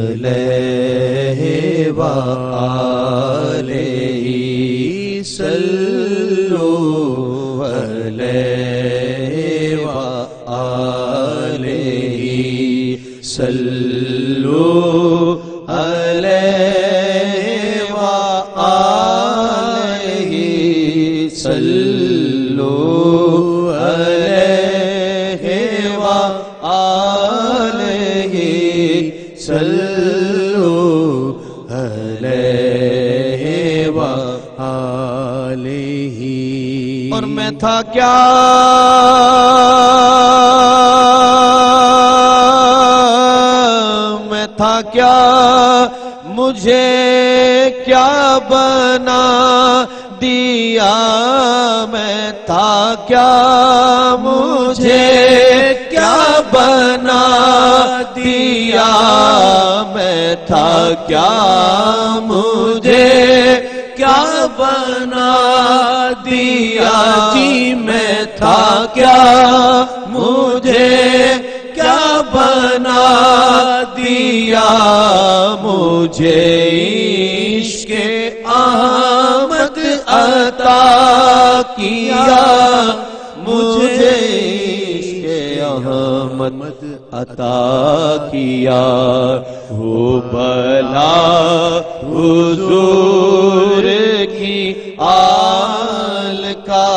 अलैहि व आलिही सल्लू अलैहि व आलिही सल्लू अलैहि व आलिही सल्लू अलैहि व आलिही सल्लू अलैहि व आलिही। और मैं था क्या मुझे क्या बना दिया, मैं था क्या मुझे क्या बना दिया, मैं था क्या मुझे क्या बना दिया जी, मैं था क्या मुझे क्या बना दिया, मुझे इश्क़ अहमद अता किया, मुझे इश्क़ अहमद अता किया। हो भला हुजूर की आल का,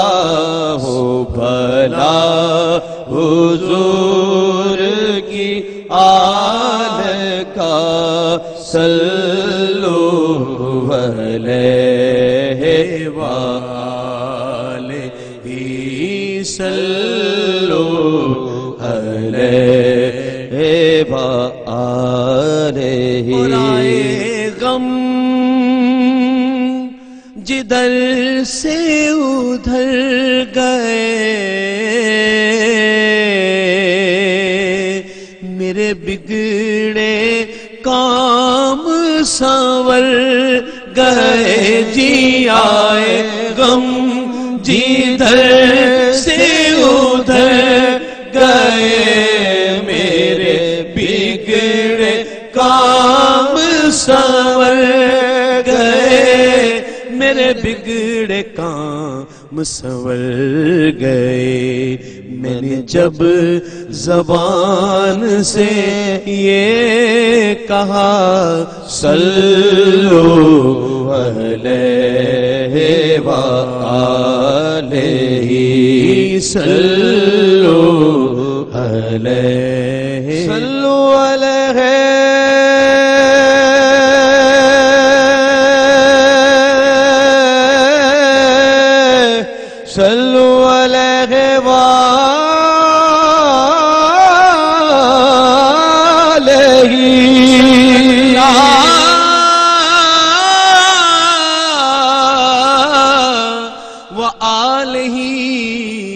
हो भला हुजूर की आल का सल्लू अलैहि व आलिही सल्लू अलैहि व आलिही। गम जिधर से उधर गए मेरे बिगड़े काम संवर गए जी, आए गम जिधर से उधर गए मेरे बिगड़े काम संवर गए, मेरे बिगड़े काम संवर गए। मैंने जब ज़बान से ये कहा सल्लू अलैहि व आलिही सल्लू अलैहि सल्लू अलैहि व आलिही